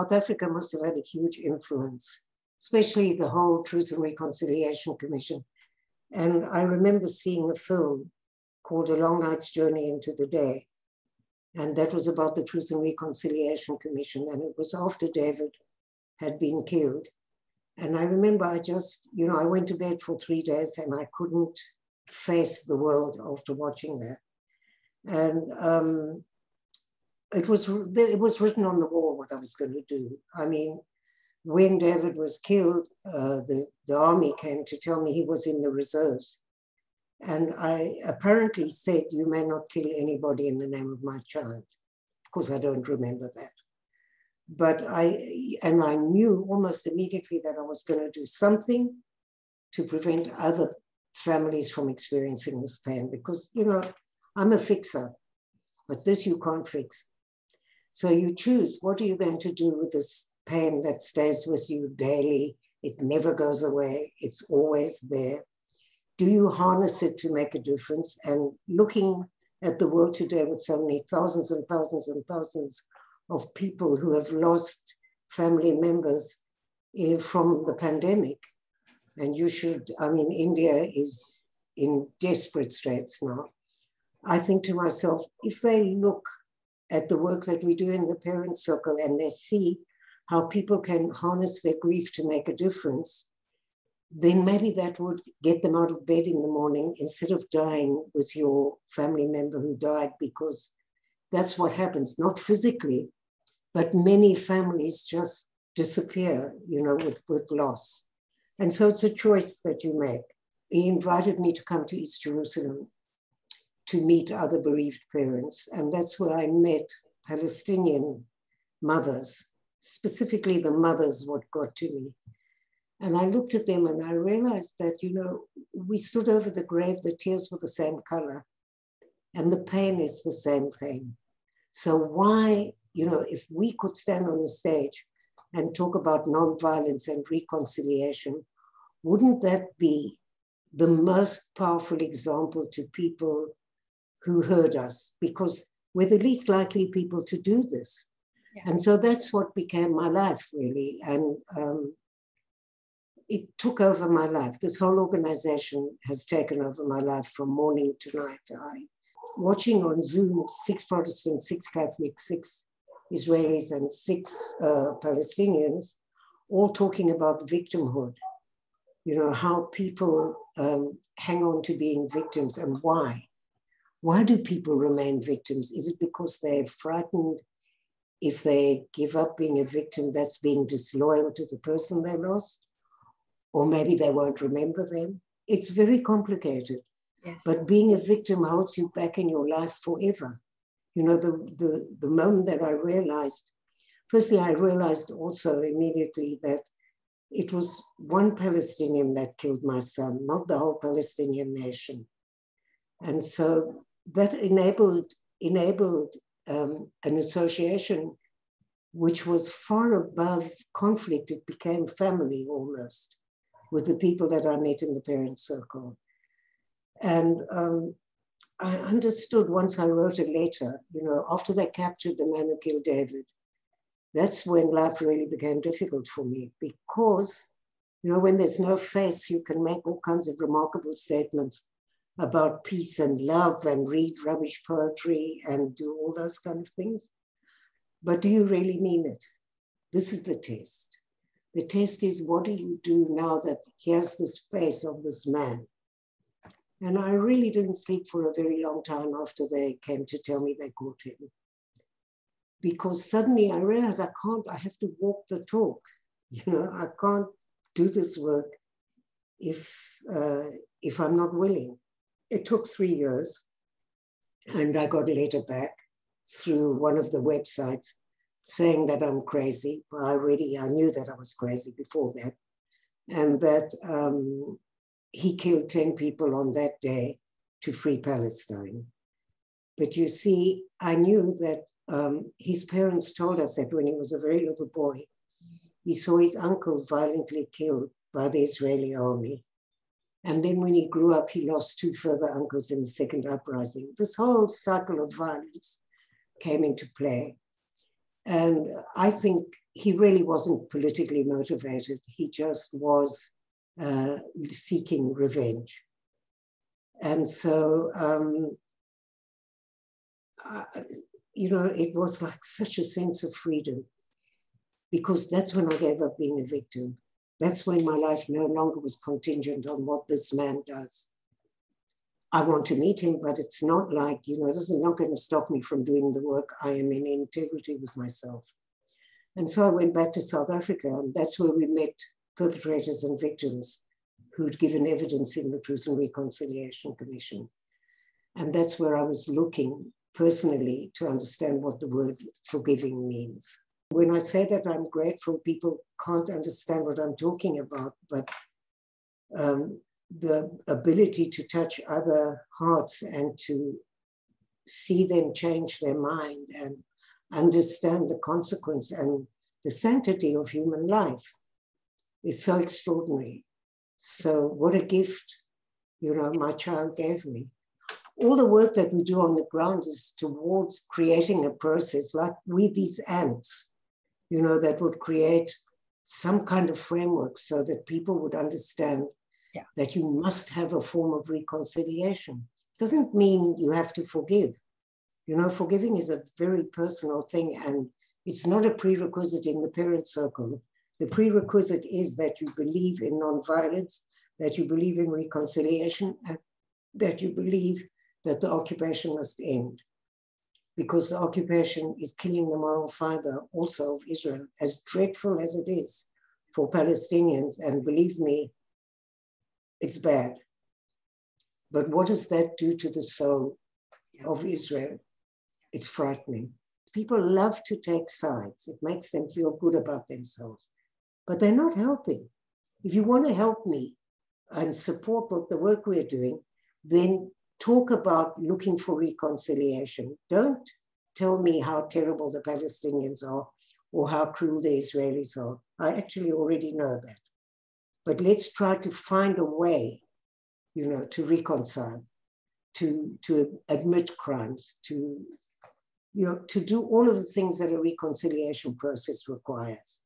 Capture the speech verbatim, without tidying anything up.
South Africa must have had a huge influence, especially the whole Truth and Reconciliation Commission. And I remember seeing a film called A Long Night's Journey into the Day. And that was about the Truth and Reconciliation Commission. And it was after David had been killed. And I remember I just, you know, I went to bed for three days and I couldn't face the world after watching that. And um, it was, it was written on the wall what I was going to do. I mean, when David was killed, uh, the, the army came to tell me he was in the reserves. And I apparently said, you may not kill anybody in the name of my child. Of course, I don't remember that. But I, and I knew almost immediately that I was going to do something to prevent other families from experiencing this pain, because, you know, I'm a fixer, but this you can't fix. So you choose, what are you going to do with this pain that stays with you daily? It never goes away. It's always there. Do you harness it to make a difference? And looking at the world today with so many thousands and thousands and thousands of people who have lost family members from the pandemic, and you should, I mean, India is in desperate straits now. I think to myself, if they look at the work that we do in the Parents Circle and they see how people can harness their grief to make a difference, then maybe that would get them out of bed in the morning instead of dying with your family member who died, because that's what happens, not physically, but many families just disappear, you know, with, with loss. And so it's a choice that you make. He invited me to come to East Jerusalem to meet other bereaved parents. And that's where I met Palestinian mothers, specifically the mothers what got to me. And I looked at them and I realized that, you know, we stood over the grave, the tears were the same color and the pain is the same pain. So why, you know, if we could stand on the stage and talk about nonviolence and reconciliation, wouldn't that be the most powerful example to people who heard us? Because we're the least likely people to do this. Yeah. And so that's what became my life, really. And, um, it took over my life. This whole organization has taken over my life from morning to night. I, watching on Zoom, six Protestants, six Catholics, six Israelis, and six uh, Palestinians, all talking about victimhood. You know, how people um, hang on to being victims and why. Why do people remain victims? Is it because they're frightened if they give up being a victim, that's being disloyal to the person they lost? Or maybe they won't remember them. It's very complicated. Yes. But being a victim holds you back in your life forever. You know, the, the, the moment that I realized, firstly, I realized also immediately that it was one Palestinian that killed my son, not the whole Palestinian nation. And so that enabled, enabled um, an association which was far above conflict. It became family almost, with the people that I met in the Parent Circle. And um, I understood once I wrote a letter, you know, after they captured the man who killed David, that's when life really became difficult for me, because, you know, when there's no face, you can make all kinds of remarkable statements about peace and love and read rubbish poetry and do all those kind of things. But do you really mean it? This is the test. The test is, what do you do now that he has this face of this man? And I really didn't sleep for a very long time after they came to tell me they caught him. Because suddenly I realized I can't, I have to walk the talk. You know, I can't do this work if, uh, if I'm not willing. It took three years and I got a letter back through one of the websites saying that I'm crazy. Well, I already, I knew that I was crazy before that. And that um, he killed ten people on that day to free Palestine. But you see, I knew that um, his parents told us that when he was a very little boy, he saw his uncle violently killed by the Israeli army. And then when he grew up, he lost two further uncles in the second uprising. This whole cycle of violence came into play. And I think he really wasn't politically motivated. He just was uh, seeking revenge. And so, um, I, you know, it was like such a sense of freedom, because that's when I gave up being a victim. That's when my life no longer was contingent on what this man does. I want to meet him, but it's not like, you know, this is not going to stop me from doing the work. I am in integrity with myself. And so I went back to South Africa, and that's where we met perpetrators and victims who'd given evidence in the Truth and Reconciliation Commission. And that's where I was looking personally to understand what the word forgiving means. When I say that I'm grateful, people can't understand what I'm talking about, but um, the ability to touch other hearts and to see them change their mind and understand the consequence and the sanctity of human life is so extraordinary. So what a gift, you know, my child gave me. All the work that we do on the ground is towards creating a process, like with these ants, you know, that would create some kind of framework so that people would understand Yeah. that you must have a form of reconciliation. Doesn't mean you have to forgive. You know, forgiving is a very personal thing, and it's not a prerequisite in the parent circle. The prerequisite is that you believe in nonviolence, that you believe in reconciliation, and that you believe that the occupation must end, because the occupation is killing the moral fiber also of Israel, as dreadful as it is for Palestinians. And believe me, it's bad. But what does that do to the soul of Israel? It's frightening. People love to take sides. It makes them feel good about themselves, but they're not helping. If you want to help me and support what the work we're doing, then talk about looking for reconciliation. Don't tell me how terrible the Palestinians are or how cruel the Israelis are. I actually already know that. But let's try to find a way, you know, to reconcile, to, to admit crimes, to, you know, to do all of the things that a reconciliation process requires.